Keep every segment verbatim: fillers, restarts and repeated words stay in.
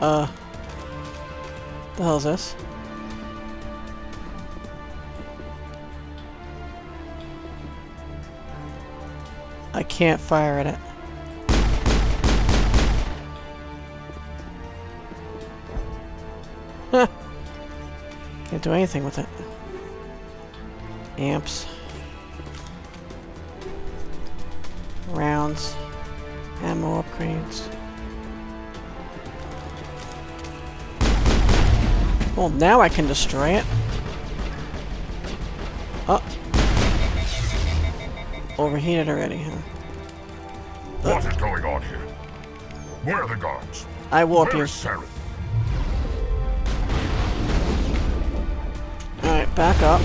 Uh... The hell is this? I can't fire at it. Huh! Can't do anything with it. Amps. Rounds. Ammo upgrades. Well, now I can destroy it. Oh. Overheated already, huh? What is going on here? Where are the guards? I warp you. Alright, back up.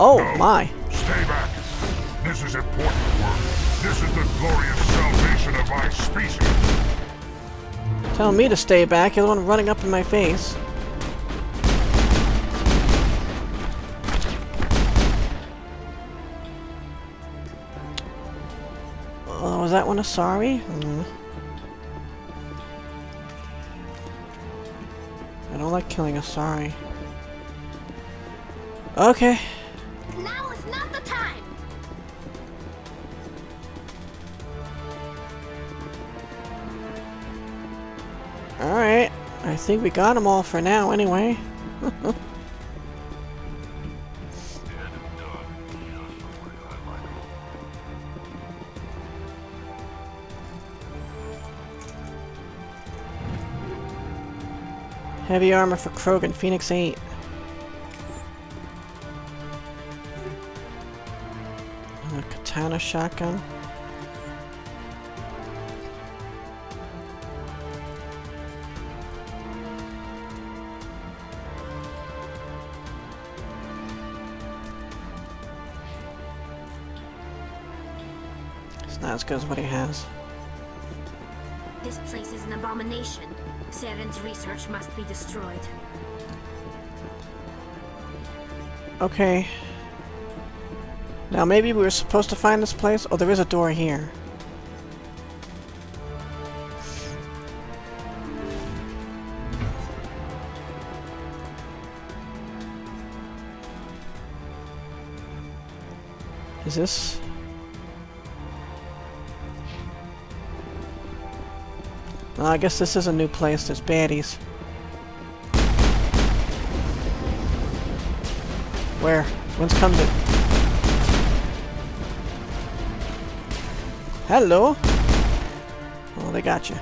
Oh no, my. Stay back. This is important work. This is the glorious salvation of my species. Tell me to stay back, you're the one running up in my face. Oh, was that one Asari? Mm. I don't like killing Asari. Okay. Now is not the time. All right. I think we got them all for now, anyway. Heavy armor for Krogan, Phoenix eight. And a katana shotgun. It's not as good as what he has. This place is an abomination. Saren's research must be destroyed. Okay. Now maybe we were supposed to find this place? Oh, there is a door here. Is this... Well, I guess this is a new place. There's baddies. Where? Whence comes it? Hello? Oh, they got you.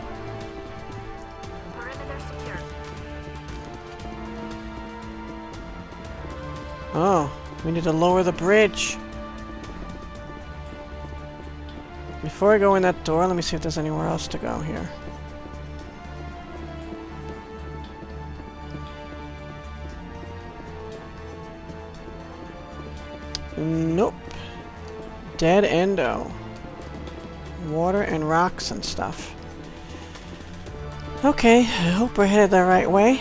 Oh, we need to lower the bridge. Before I go in that door, let me see if there's anywhere else to go here. Nope. Dead endo. Water and rocks and stuff. Okay, I hope we're headed the right way.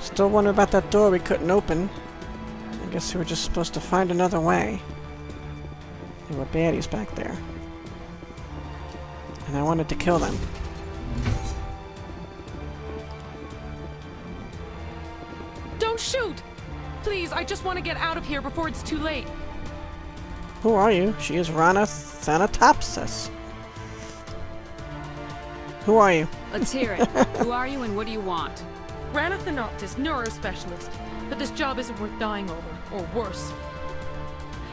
Still wonder about that door we couldn't open. I guess we were just supposed to find another way. There were baddies back there. And I wanted to kill them. Don't shoot! Please, I just want to get out of here before it's too late. Who are you? She is Ranathanoptis. Who are you? Let's hear it. Who are you and what do you want? Ranathanoptis, neurospecialist. But this job isn't worth dying over, or worse.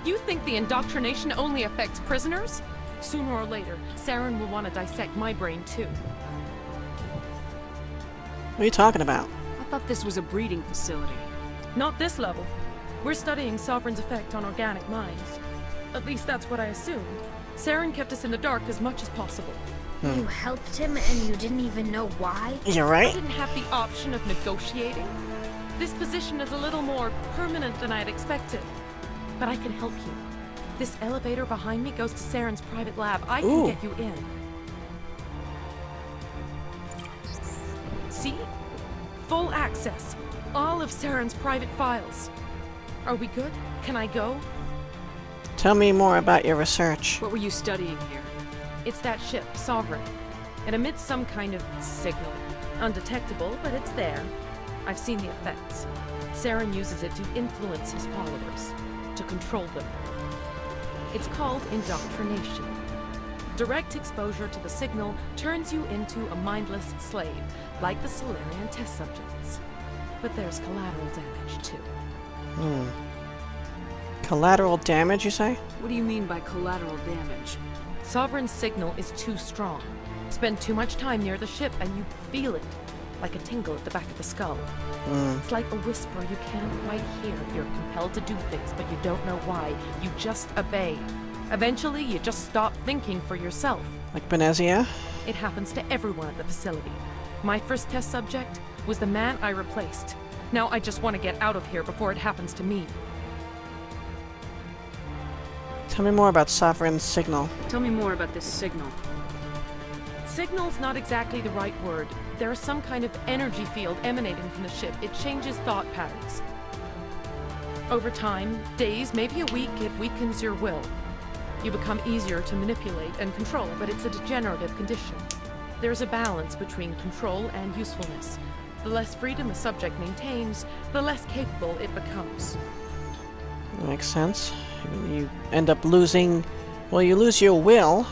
You think the indoctrination only affects prisoners? Sooner or later, Saren will want to dissect my brain too. What are you talking about? I thought this was a breeding facility. Not this level. We're studying Sovereign's effect on organic minds. At least that's what I assumed. Saren kept us in the dark as much as possible. Hmm. You helped him and you didn't even know why? You're right. I didn't have the option of negotiating. This position is a little more permanent than I had expected. But I can help you. This elevator behind me goes to Saren's private lab. I can Ooh. get you in. See? Full access. All of Saren's private files. Are we good? Can I go? Tell me more about your research. What were you studying here? It's that ship, Sovereign. It emits some kind of signal. Undetectable, but it's there. I've seen the effects. Saren uses it to influence his followers, to control them. It's called indoctrination. Direct exposure to the signal turns you into a mindless slave, like the Salarian test subjects. But there's collateral damage, too. Hmm. Collateral damage, you say? What do you mean by collateral damage? Sovereign's signal is too strong. Spend too much time near the ship and you feel it, like a tingle at the back of the skull. Mm. It's like a whisper you can't quite hear. You're compelled to do things, but you don't know why. You just obey. Eventually, you just stop thinking for yourself. Like Benezia? It happens to everyone at the facility. My first test subject was the man I replaced. Now I just want to get out of here before it happens to me. Tell me more about Sovereign's signal. Tell me more about this signal. Signal's not exactly the right word. There is some kind of energy field emanating from the ship. It changes thought patterns. Over time, days, maybe a week, it weakens your will. You become easier to manipulate and control, but it's a degenerative condition. There's a balance between control and usefulness. The less freedom a subject maintains, the less capable it becomes. That makes sense. You end up losing... Well, you lose your will,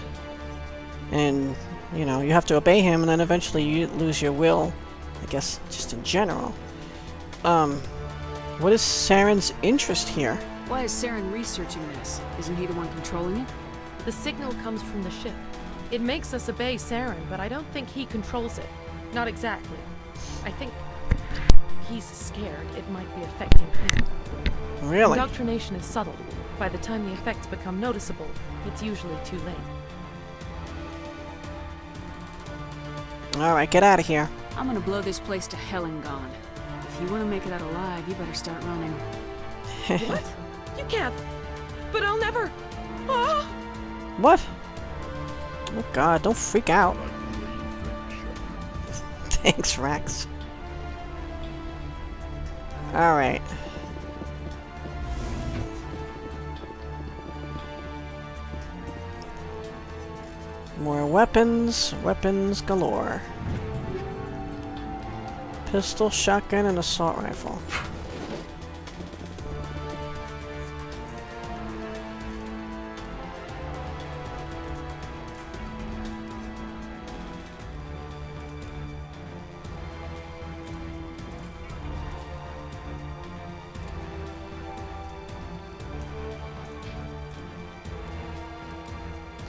and, you know, you have to obey him, and then eventually you lose your will, I guess, just in general. Um, what is Saren's interest here? Why is Saren researching this? Isn't he the one controlling it? The signal comes from the ship. It makes us obey Saren, but I don't think he controls it. Not exactly. I think he's scared it might be affecting him. Really? Indoctrination is subtle. By the time the effects become noticeable, it's usually too late. Alright, get out of here. I'm gonna blow this place to hell and gone. If you want to make it out alive, you better start running. What? You can't. But I'll never. Ah! What? Oh god, don't freak out. Thanks, Rex. Alright. More weapons, weapons galore. Pistol, shotgun, and assault rifle.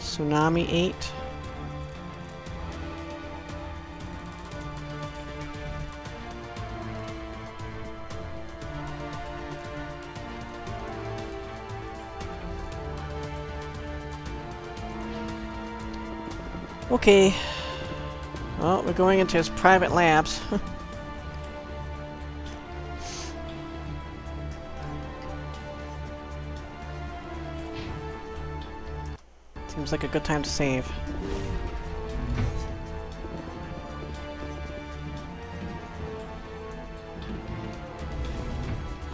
Tsunami eight. Okay. Well, we're going into his private labs. Seems like a good time to save.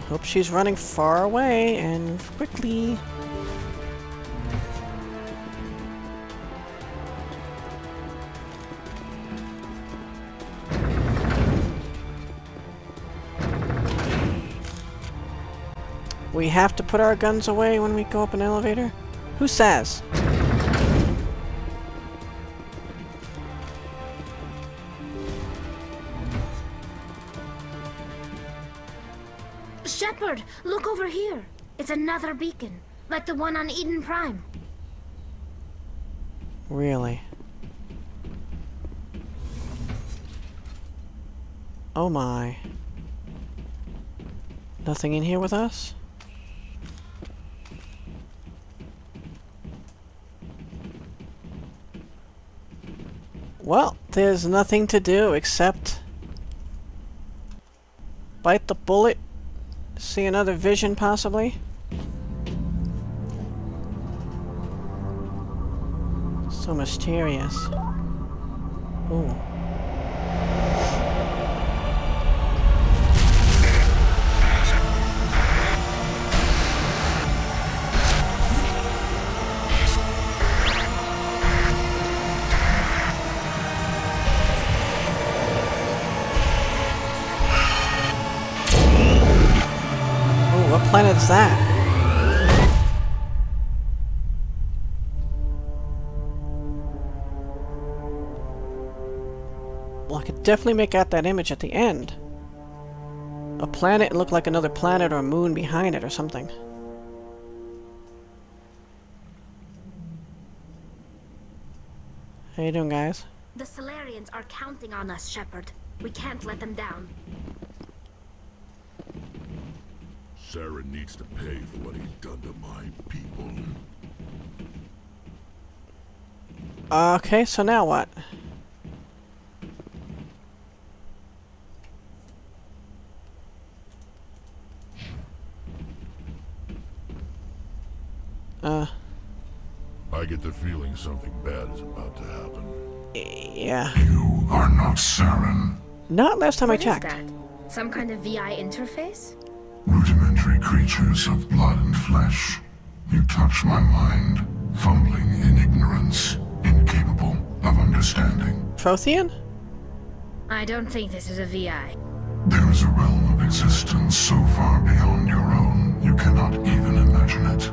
Hope she's running far away and quickly. We have to put our guns away when we go up an elevator? Who says? Shepard, look over here. It's another beacon, like the one on Eden Prime. Really? Oh my. Nothing in here with us? Well, there's nothing to do except bite the bullet, see another vision possibly. So mysterious. Ooh. planet's that? Well, I could definitely make out that image at the end. A planet looked like another planet or a moon behind it or something. How you doing, guys? The Salarians are counting on us, Shepard. We can't let them down. Saren needs to pay for what he's done to my people. Okay, so now what? Uh... I get the feeling something bad is about to happen. Yeah. You are not Saren. Not last time what I checked. Is that? Some kind of V I interface? Rudimentary creatures of blood and flesh. You touch my mind, fumbling in ignorance, incapable of understanding. Prothean? I don't think this is a V I. There is a realm of existence so far beyond your own, you cannot even imagine it.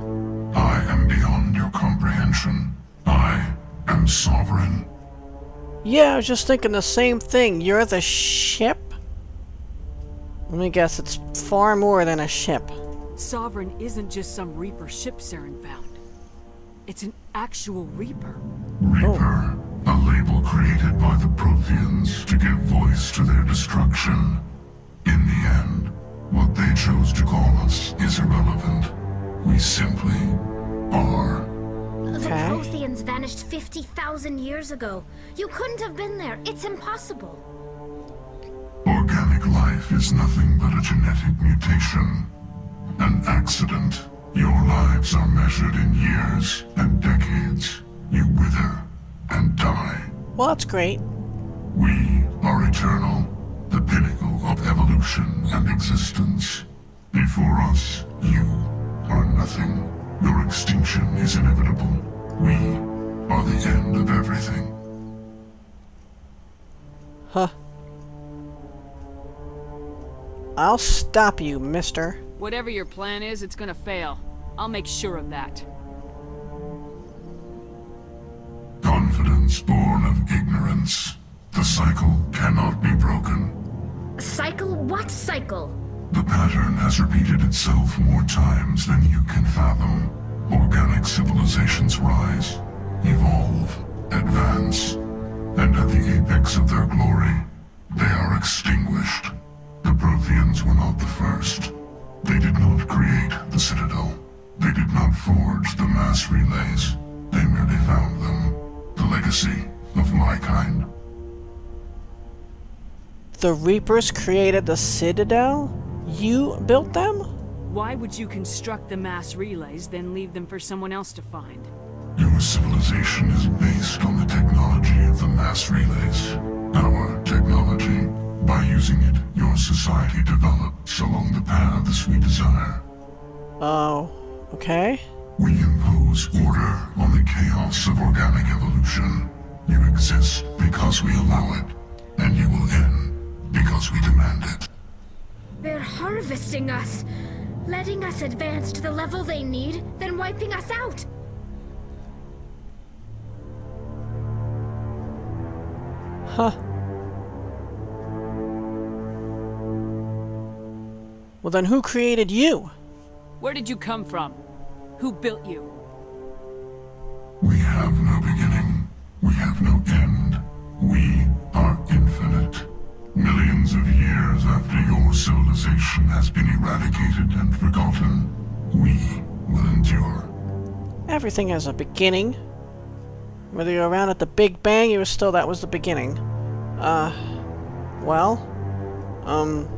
I am beyond your comprehension. I am Sovereign. Yeah, I was just thinking the same thing. You're the ship? Let me guess, it's far more than a ship. Sovereign isn't just some Reaper ship Saren found. It's an actual Reaper. Reaper, oh. A label created by the Protheans to give voice to their destruction. In the end, what they chose to call us is irrelevant. We simply are. Okay. The Protheans vanished fifty thousand years ago. You couldn't have been there. It's impossible. Organic life is nothing but a genetic mutation. An accident. Your lives are measured in years and decades. You wither and die. Well, that's great. We are eternal. The pinnacle of evolution and existence. Before us, you are nothing. Your extinction is inevitable. We are the end of everything. Huh. I'll stop you, mister. Whatever your plan is, it's gonna fail. I'll make sure of that. Confidence born of ignorance. The cycle cannot be broken. Cycle? What cycle? The pattern has repeated itself more times than you can fathom. Organic civilizations rise, evolve, advance, and at the apex of their glory, they are extinguished. The Protheans were not the first. They did not create the Citadel. They did not forge the mass relays. They merely found them. The legacy of my kind. The Reapers created the Citadel? You built them? Why would you construct the mass relays, then leave them for someone else to find? Your civilization is based on the technology of the mass relays. Our technology. By using it, your society develops along the paths we desire. Oh, okay. We impose order on the chaos of organic evolution. You exist because we allow it, and you will end because we demand it. They're harvesting us, letting us advance to the level they need, then wiping us out. Huh. Well, then who created you? Where did you come from? Who built you? We have no beginning. We have no end. We are infinite. Millions of years after your civilization has been eradicated and forgotten, we will endure. Everything has a beginning. Whether you're around at the Big Bang, you were still, that was the beginning. Uh, well, um,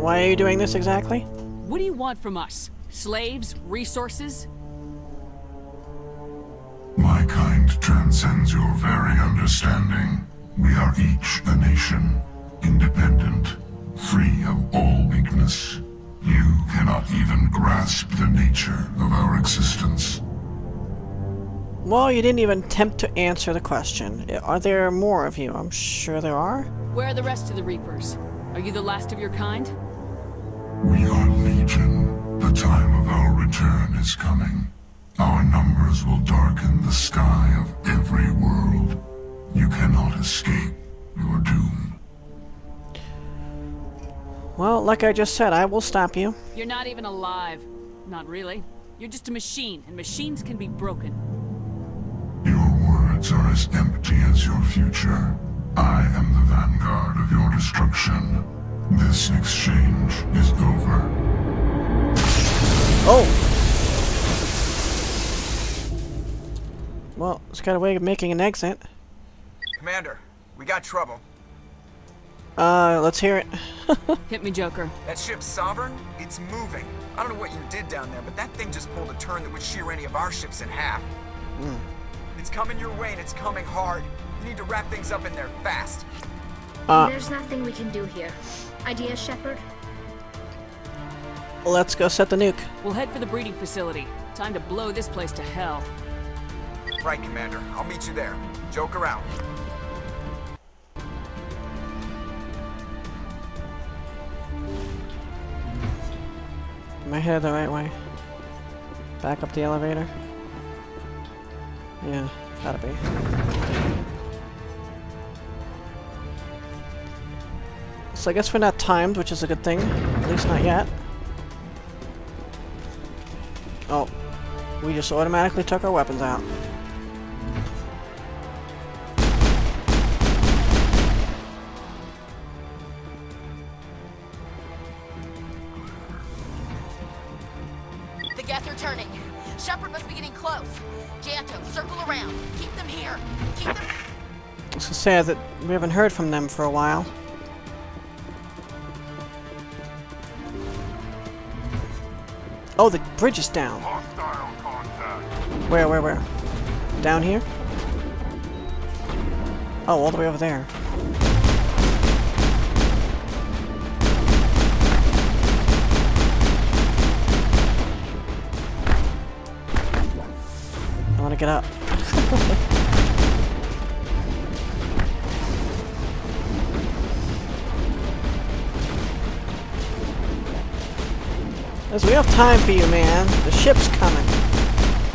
why are you doing this exactly? What do you want from us? Slaves? Resources? My kind transcends your very understanding. We are each a nation, independent, free of all weakness. You cannot even grasp the nature of our existence. Well, you didn't even attempt to answer the question. Are there more of you? I'm sure there are. Where are the rest of the Reapers? Are you the last of your kind? We are legion. time of our return is coming. Our numbers will darken the sky of every world. You cannot escape your doom. Well, like I just said, I will stop you. You're not even alive. Not really. You're just a machine, and machines can be broken. Your words are as empty as your future. I am the vanguard of your destruction. This exchange is over. Oh! Well, it's got a way of making an exit. Commander, we got trouble. Uh, let's hear it. Hit me, Joker. That ship's Sovereign? It's moving. I don't know what you did down there, but that thing just pulled a turn that would shear any of our ships in half. Mm. It's coming your way, and it's coming hard. You need to wrap things up in there fast. Uh, There's nothing we can do here. Idea, Shepard? Let's go set the nuke. We'll head for the breeding facility. Time to blow this place to hell. Right, Commander. I'll meet you there. Joker out. Am I headed the right way? Back up the elevator? Yeah, gotta be. So I guess we're not timed, which is a good thing. At least not yet. Oh, we just automatically took our weapons out. Sad that we haven't heard from them for a while. Oh, the bridge is down. Where, where, where? Down here? Oh, all the way over there. I want to get up. We have time for you, man. The ship's coming. That's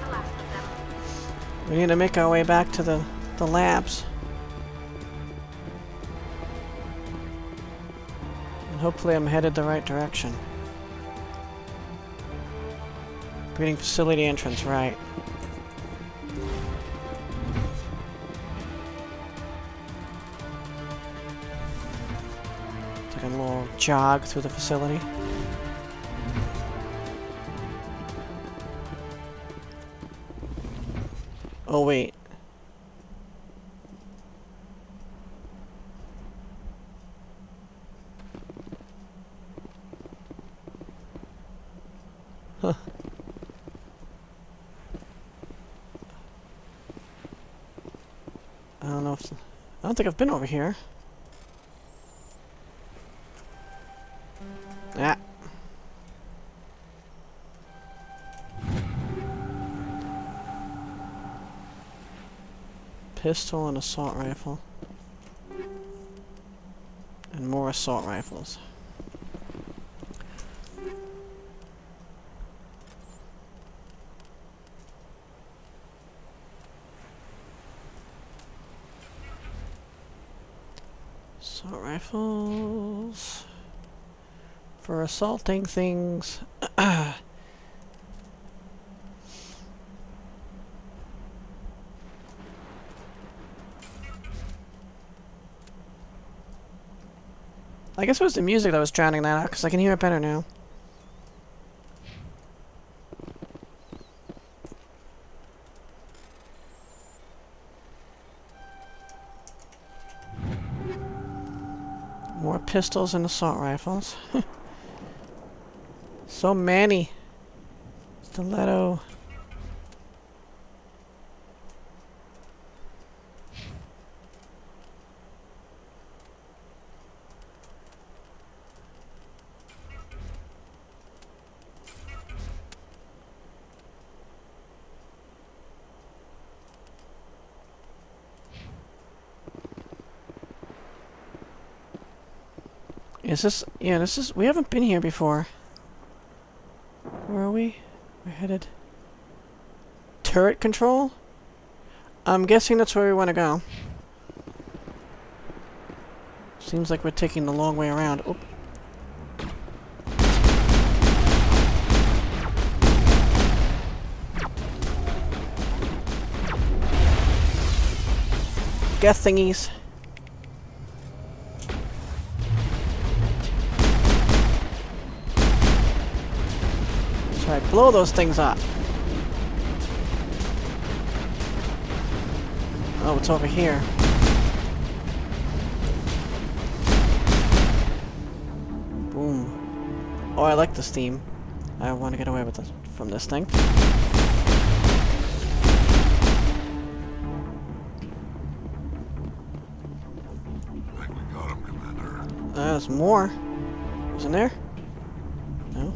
the last of them. We need to make our way back to the, the labs. And hopefully I'm headed the right direction. Breeding facility entrance, right. Jog through the facility. Oh wait. Huh. I don't know if I don't think I've been over here. Ah. Pistol and assault rifle. And more assault rifles. Assault rifles. For assaulting things. Well, I guess it was the music that was drowning that out, because I can hear it better now. More pistols and assault rifles. So many. Stiletto. Is this... yeah, this is... we haven't been here before. Where are we? We're headed... turret control? I'm guessing that's where we want to go. Seems like we're taking the long way around. Oop. Geth thingies. That's right, blow those things up. Oh, it's over here. Boom. Oh, I like this theme. I want to get away with this, from this thing. There's more. Isn't there? No.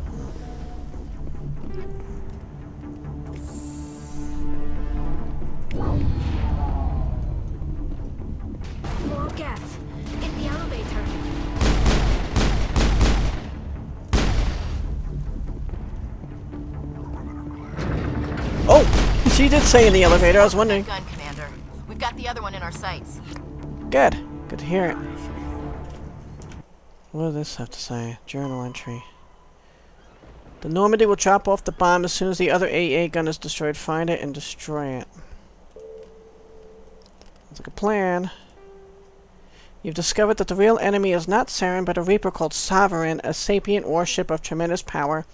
More gas in the elevator. Oh, she did say in the elevator. I was wondering. Gun, Commander. We've got the other one in our sights. Good. Good to hear it. What does this have to say? Journal entry. The Normandy will chop off the bomb as soon as the other A A gun is destroyed. Find it and destroy it. Sounds like a plan. You've discovered that the real enemy is not Saren, but a Reaper called Sovereign, a sapient warship of tremendous power.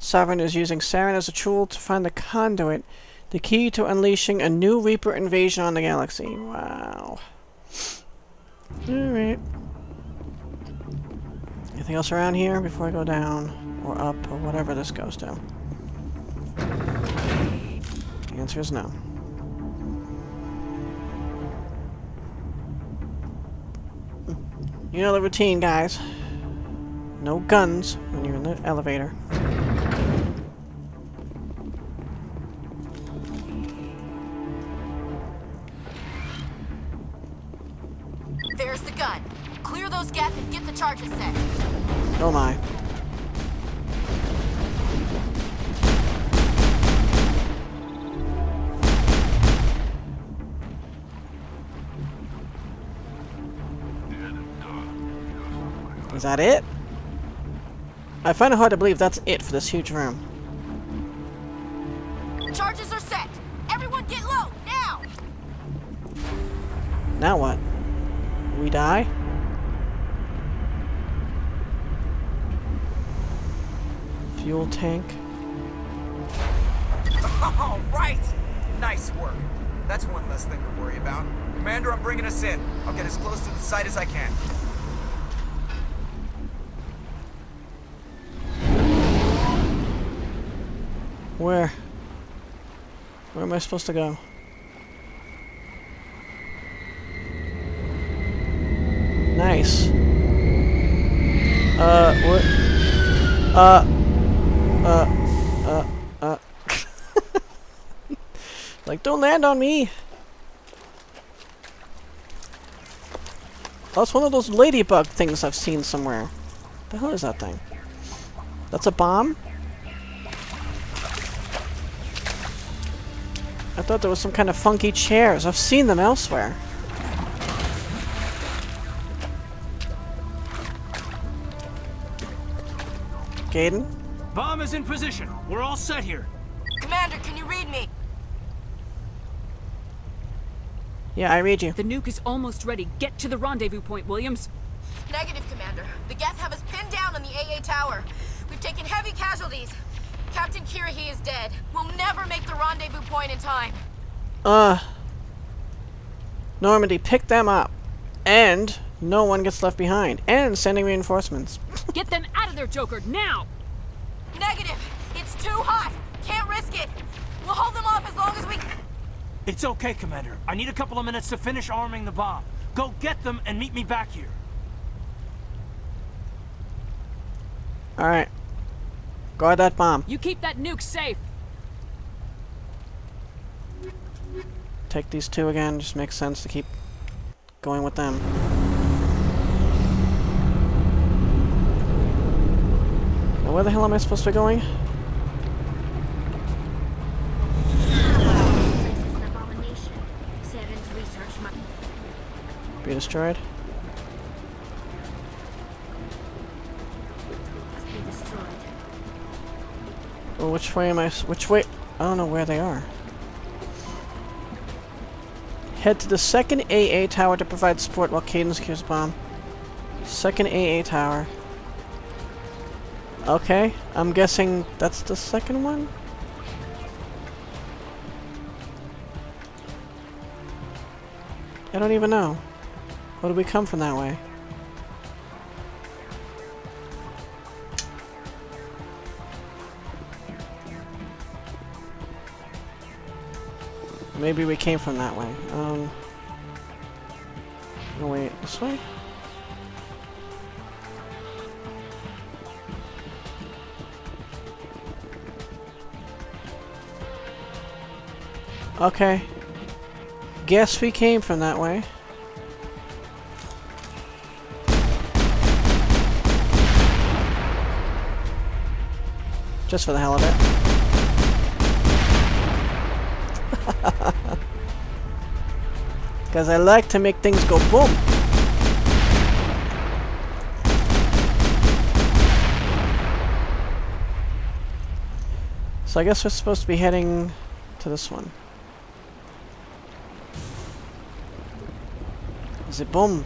Sovereign is using Saren as a tool to find the conduit, the key to unleashing a new Reaper invasion on the galaxy. Wow. Alright. Anything else around here before I go down, or up, or whatever this goes to? The answer is no. You know the routine, guys. No guns when you're in the elevator. There's the gun. Clear those gaps and get the charges set. Oh my. Is that it? I find it hard to believe that's it for this huge room. Charges are set. Everyone get low, now! Now what? We die? Fuel tank. All right! Nice work. That's one less thing to worry about. Commander, I'm bringing us in. I'll get as close to the site as I can. Where? Where am I supposed to go? Nice. Uh, what? Uh... Uh, uh, uh. Like, don't land on me! That's one of those ladybug things I've seen somewhere. What the hell is that thing? That's a bomb? I thought there was some kind of funky chairs. I've seen them elsewhere. Kaidan? Bomb is in position. We're all set here. Commander, can you read me? Yeah, I read you. The nuke is almost ready. Get to the rendezvous point, Williams. Negative, Commander. The Geth have us pinned down on the A A tower. We've taken heavy casualties. Captain Kira, he is dead. We'll never make the rendezvous point in time. Uh. Normandy, pick them up. And no one gets left behind. And sending reinforcements. Get them out of there, Joker, now! Negative! It's too hot! Can't risk it! We'll hold them off as long as we... It's okay, Commander. I need a couple of minutes to finish arming the bomb. Go get them and meet me back here. Alright. Guard that bomb. You keep that nuke safe. Take these two again. Just makes sense to keep going with them. where the hell am I supposed to be going? Be destroyed. Well, which way am I? Which way? I don't know where they are. Head to the second A A tower to provide support while Cadence cures bomb. Second A A tower. Okay, I'm guessing that's the second one? I don't even know. What did we come from that way? Maybe we came from that way. Um. Oh wait, this way? Okay. Guess we came from that way. Just for the hell of it. Because I like to make things go boom. So I guess we're supposed to be heading to this one. Is it boom?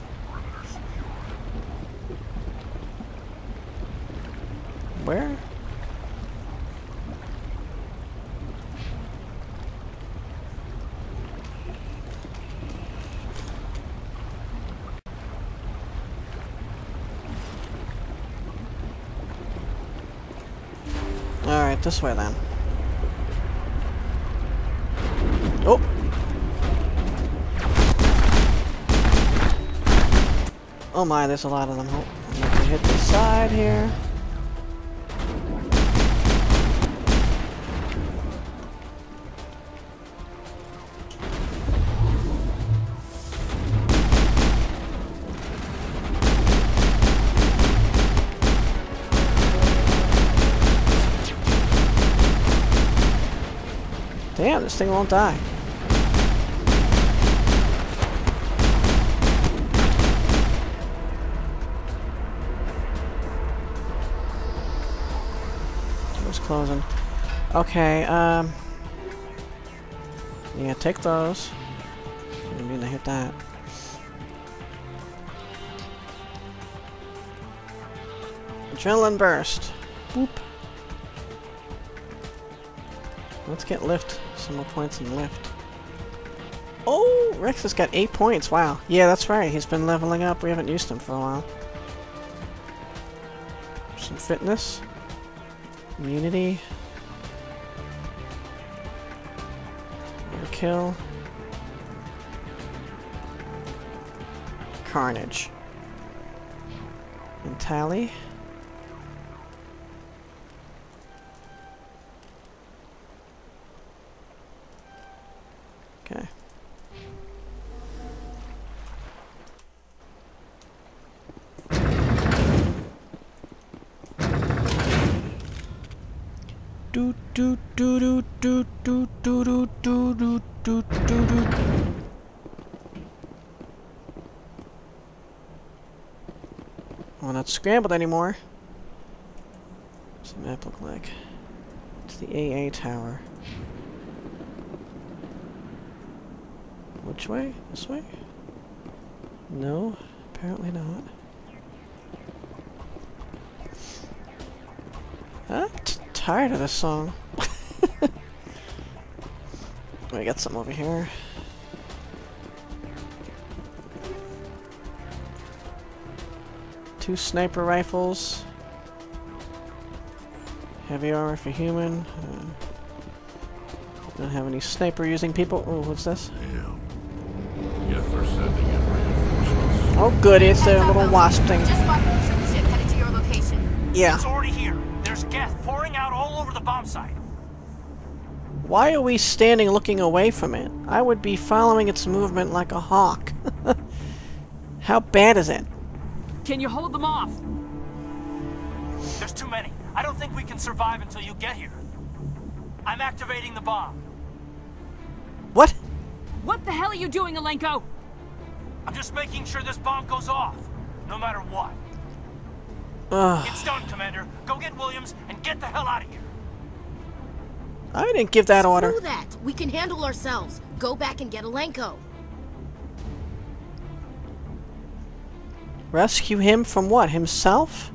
Where? This way then. Oh! Oh my, there's a lot of them. Oh, I'm going to hit the side here. Damn, this thing won't die. Door's closing. Okay, um... yeah, take those. I didn't mean to hit that. Adrenaline burst. Boop. Let's get lift. Some more points and lift. Oh! Rex has got eight points. Wow. Yeah, that's right. He's been leveling up. We haven't used him for a while. Some fitness. Immunity. Air kill. Carnage. And tally. Okay. Do do do do do do do do do do do do. We're not scrambled anymore. What's the map look like? It's the A A tower. Which way? This way? No, apparently not. I'm t tired of this song. We got something over here. Two sniper rifles. Heavy armor for human. Uh, don't have any sniper using people. Oh, what's this? Yeah. Oh good, it's the little wasp thing. Just walk over some ship headed to your location. Yeah. It's already here. There's Geth pouring out all over the bomb site. Why are we standing looking away from it? I would be following its movement like a hawk. How bad is it? Can you hold them off? There's too many. I don't think we can survive until you get here. I'm activating the bomb. What? What the hell are you doing, Alenko? I'm just making sure this bomb goes off, no matter what. It's done, Commander. Go get Williams and get the hell out of here. I didn't give that order. Do that. We can handle ourselves. Go back and get Alenko. Rescue him from what? Himself?